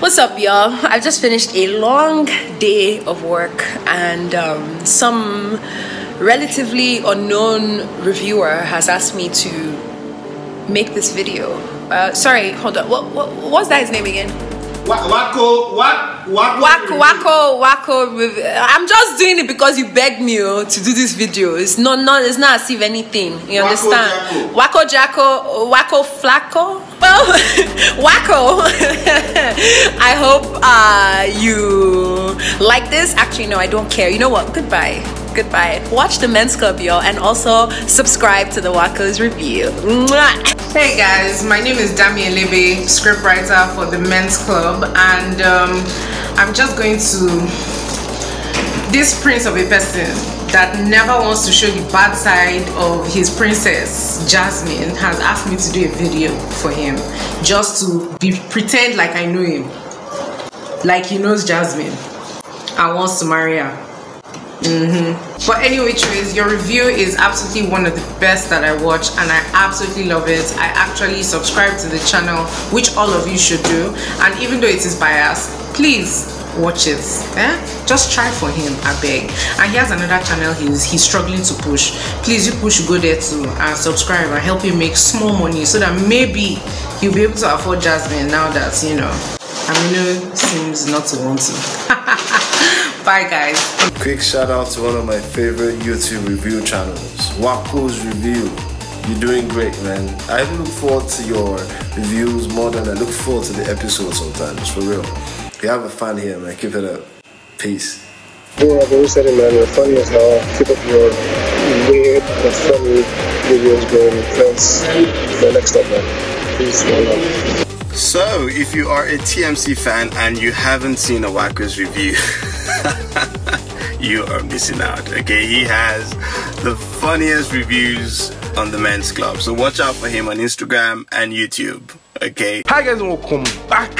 What's up, y'all? I've just finished a long day of work, and some relatively unknown reviewer has asked me to make this video. Sorry, hold on. What's that his name again? Wacko. I'm just doing it because you begged me to do this video. It's not as if anything. You understand? Wacko Jacko, Wacko Flacco. Well, Wacko. I hope you like this. Actually, no, I don't care. You know what? Goodbye. Goodbye. Watch the Men's Club, y'all, and also subscribe to the Wacko's Review. Mwah. Hey guys, my name is Damien Lebe, scriptwriter for the Men's Club, and I'm just going to this prince of a person that never wants to show the bad side of his princess, Jasmine, has asked me to do a video for him, just to pretend like I know him, like he knows Jasmine and wants to marry her. But anyway, Trace, your review is absolutely one of the best that I watch, and I absolutely love it. I actually subscribe to the channel, which all of you should do, and even though it is biased, please watch it. Just try for him, I beg. And he has another channel he's struggling to push. Please, you push, go there too and subscribe and help him make small money so that maybe you'll be able to afford Jasmine now that, you know, Amino seems not to want to. Bye guys. Quick shout out to one of my favorite YouTube review channels, Wacko's Review. You're doing great, man. I look forward to your reviews more than I look forward to the episodes sometimes, for real. You have a fan here, man. Keep it up. Peace. Hey, I've always said it, man. You're funny as hell. Keep up your weird and funny videos going. Thanks for the next up, man. Peace. Love. So, if you are a TMC fan and you haven't seen a Wacko's Review, you are missing out, okay? He has the funniest reviews on the Men's Club, so watch out for him on Instagram and YouTube, okay? Hi guys, welcome back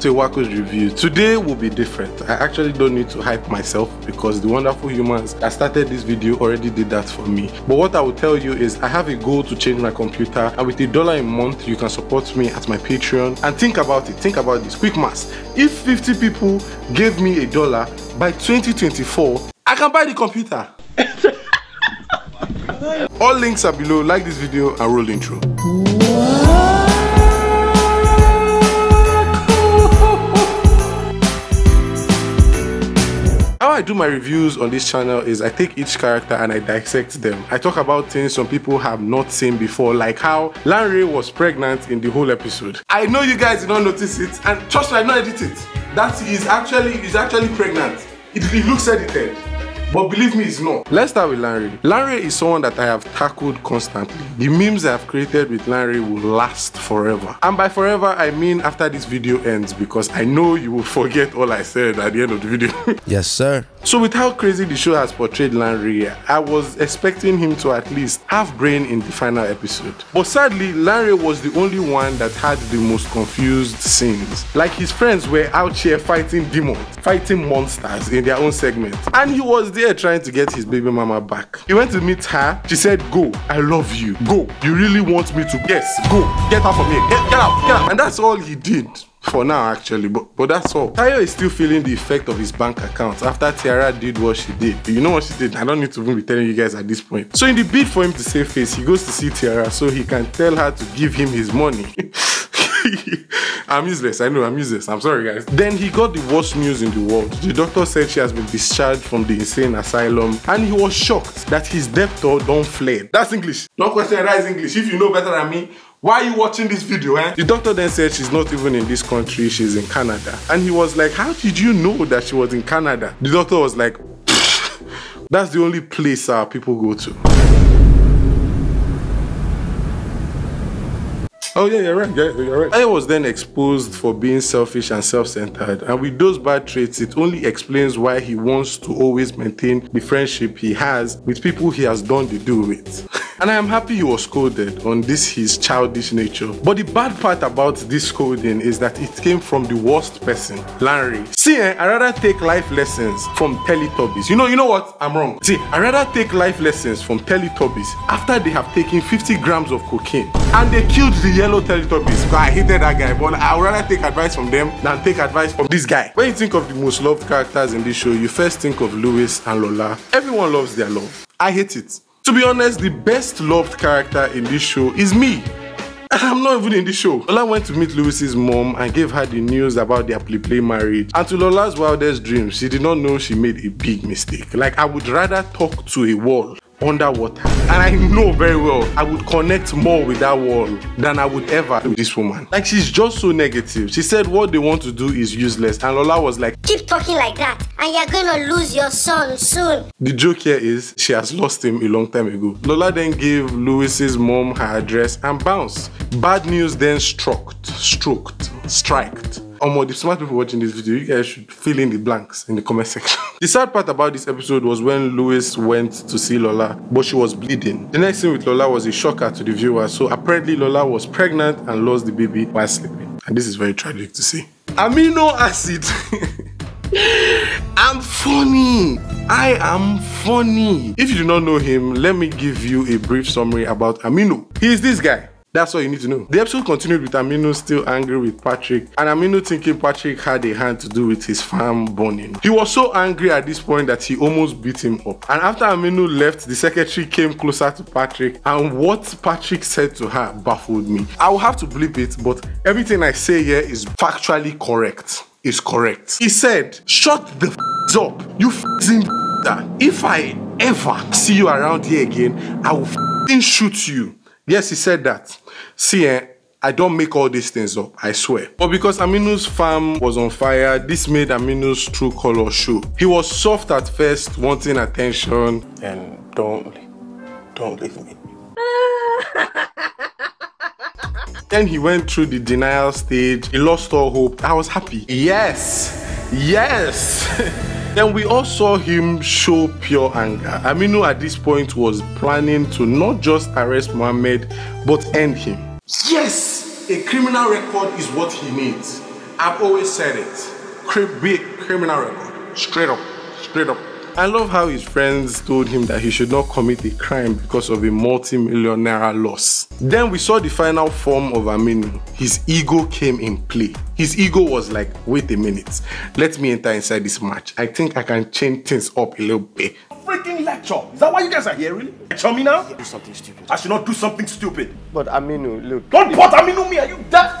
to Wacko's Review. Today will be different. I actually don't need to hype myself because the wonderful humans that started this video already did that for me. But what I will tell you is I have a goal to change my computer, and with $1 a month, you can support me at my Patreon. And think about it, think about this. Quick maths. If 50 people gave me $1, by 2024, I can buy the computer. All links are below. Like this video and roll intro. How I do my reviews on this channel is I take each character and I dissect them. I talk about things some people have not seen before, like how Lanre was pregnant in the whole episode. I know you guys did not notice it, and trust me, I did not edit it. That is actually pregnant. It looks edited, but believe me, it's not. Let's start with Lanre. Lanre is someone that I have tackled constantly. The memes I have created with Lanre will last forever. And by forever, I mean after this video ends, because I know you will forget all I said at the end of the video. Yes, sir. So with how crazy the show has portrayed Lanre, I was expecting him to at least have brain in the final episode. But sadly, Lanre was the only one that had the most confused scenes. Like, his friends were out here fighting demons, fighting monsters in their own segment. And he was the trying to get his baby mama back. He went to meet her. She said, go, I love you. Go, you really want me to? Yes, go, get out from here. Get out, get out. And that's all he did. For now, actually, but that's all. Tayo is still feeling the effect of his bank account after Tiara did what she did. You know what she did? I don't need to even be telling you guys at this point. So in the bid for him to save face, he goes to see Tiara so he can tell her to give him his money. I'm useless, I know, I'm useless. I'm sorry, guys. Then he got the worst news in the world. The doctor said she has been discharged from the insane asylum, and he was shocked that his debtor don't fled. That's English. No question, that is English. If you know better than me, why are you watching this video, eh? The doctor then said she's not even in this country, she's in Canada. And he was like, how did you know that she was in Canada? The doctor was like, that's the only place our people go to. Oh yeah, you're right, you're right. I was then exposed for being selfish and self-centered, and with those bad traits, it only explains why he wants to always maintain the friendship he has with people he has done the do with. And I am happy he was scolded on this his childish nature. But the bad part about this scolding is that it came from the worst person, Lanre. See, I rather take life lessons from Teletubbies. You know what? I'm wrong. See, I rather take life lessons from Teletubbies after they have taken 50 grams of cocaine and they killed the yellow Teletubbies. I hated that guy, but I would rather take advice from them than take advice from this guy. When you think of the most loved characters in this show, you first think of Louis and Lola. Everyone loves their love. I hate it. To be honest, the best loved character in this show is me. I'm not even in the show. Lola went to meet Louis's mom and gave her the news about their play marriage. And to Lola's wildest dreams, she did not know she made a big mistake. Like, I would rather talk to a wall underwater. And I know very well I would connect more with that wall than I would ever with this woman. Like, she's just so negative. She said what they want to do is useless. And Lola was like, keep talking like that and you're going to lose your son soon. The joke here is she has lost him a long time ago. Lola then gave Louis's mom her address and bounced. Bad news then striked. The smart people watching this video, you guys should fill in the blanks in the comment section. The sad part about this episode was when Louis went to see Lola, but she was bleeding. The next thing with Lola was a shocker to the viewer. So apparently Lola was pregnant and lost the baby while sleeping. And this is very tragic to see. Amino acid. I'm funny. I am funny. If you do not know him, let me give you a brief summary about Amino. He is this guy. That's all you need to know. The episode continued with Amino still angry with Patrick, and Amino thinking Patrick had a hand to do with his farm burning. He was so angry at this point that he almost beat him up. And after Amino left, the secretary came closer to Patrick, and what Patrick said to her baffled me. I will have to bleep it, but everything I say here is factually correct. It's correct. He said, shut the f***s up, you f***ing that. If I ever see you around here again, I will f***ing shoot you. Yes, he said that. See, I don't make all these things up, I swear. But because Amino's farm was on fire, this made Amino's true color show. He was soft at first, wanting attention. And don't leave me. Then he went through the denial stage. He lost all hope. I was happy. Yes, yes. Then we all saw him show pure anger. Amino at this point was planning to not just arrest Mohammed, but end him. Yes! A criminal record is what he needs. I've always said it. Be a criminal record. Straight up. Straight up. I love how his friends told him that he should not commit a crime because of a multi-millionaire loss. Then we saw the final form of Aminu. His ego came in play. His ego was like, wait a minute, let me enter inside this match. I think I can change things up a little bit. Freaking lecture! Is that why you guys are here, really? Lecture me now? Do something stupid. I should not do something stupid. But Aminu, look. Don't put Aminu me, are you deaf?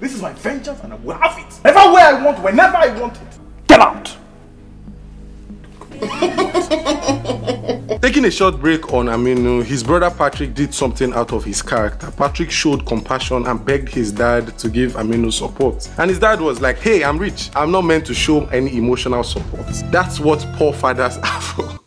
This is my vengeance and I will have it. Everywhere I want, whenever I want it. Get out! Taking a short break on Aminu, his brother Patrick did something out of his character. Patrick showed compassion and begged his dad to give Aminu support. And his dad was like, hey, I'm rich. I'm not meant to show any emotional support. That's what poor fathers are for.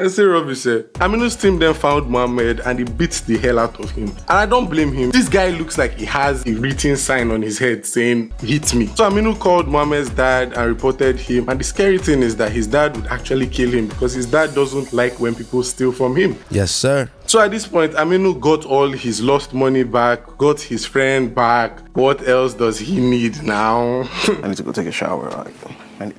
I see Robbie said. Aminu's team then found Mohammed and he beats the hell out of him. And I don't blame him. This guy looks like he has a written sign on his head saying, hit me. So Aminu called Mohammed's dad and reported him. And the scary thing is that his dad would actually kill him because his dad doesn't like when people steal from him. Yes, sir. So at this point, Aminu got all his lost money back, got his friend back. What else does he need now? I need to go take a shower. Let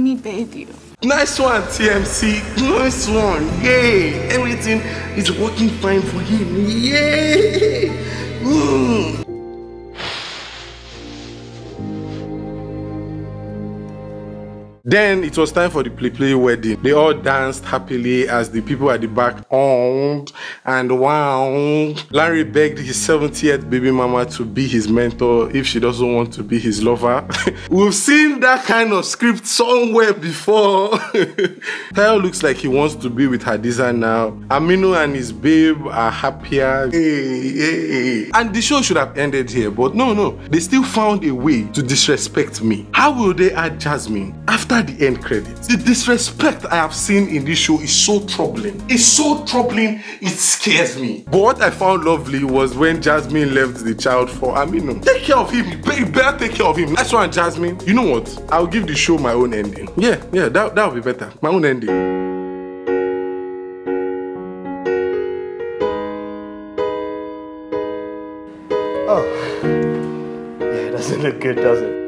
me bathe you. Nice one, TMC. Nice one. Yay. Everything is working fine for him. Yay. Then it was time for the play wedding. They all danced happily as the people at the back and wow. Lanre begged his 70th baby mama to be his mentor if she doesn't want to be his lover. We've seen that kind of script somewhere before. Tayo looks like he wants to be with Hadiza now. Aminu and his babe are happier. Hey. And the show should have ended here, but no. They still found a way to disrespect me. How will they add Jasmine? after the end credits. The disrespect I have seen in this show is so troubling. It's so troubling, it scares me. But what I found lovely was when Jasmine left the child for Aminu. Take care of him, you better take care of him. That's why Jasmine, you know what? I'll give the show my own ending. Yeah, that would be better. My own ending. Oh, yeah, it doesn't look good, does it?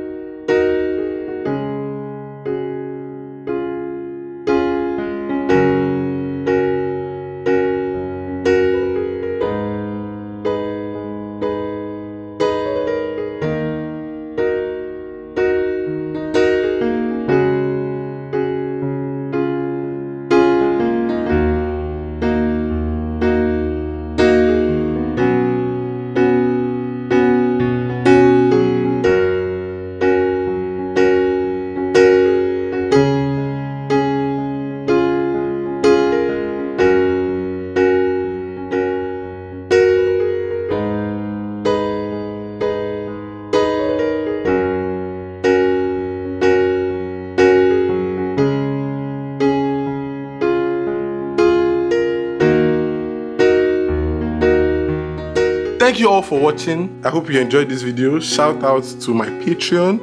Thank you all for watching. I hope you enjoyed this video. Shout out to my Patreon,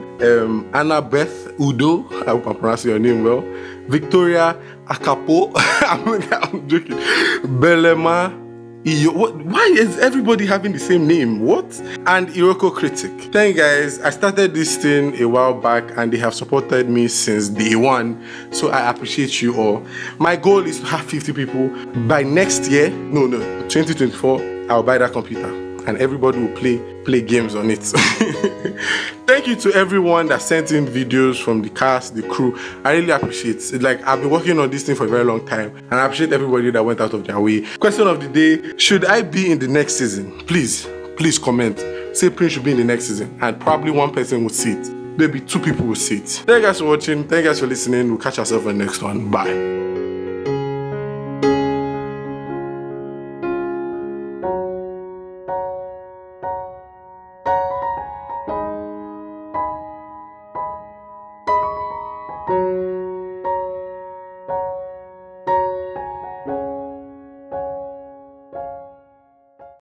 Anna Beth Udo. I hope I'm pronouncing your name well. Victoria Akapo. I'm joking. Belema. Why is everybody having the same name? What? And Iroko Critic. Thank you guys. I started this thing a while back and they have supported me since day one. So I appreciate you all. My goal is to have 50 people by next year. No, 2024. I'll buy that computer. And everybody will play games on it. Thank you to everyone that sent in videos from the cast, the crew. I really appreciate it. Like, I've been working on this thing for a very long time, and I appreciate everybody that went out of their way. Question of the day: should I be in the next season? Please comment. Say Prince should be in the next season, and probably one person would see it. Maybe two people will see it. Thank you guys for watching. Thank you guys for listening. We'll catch ourselves in the next one. Bye.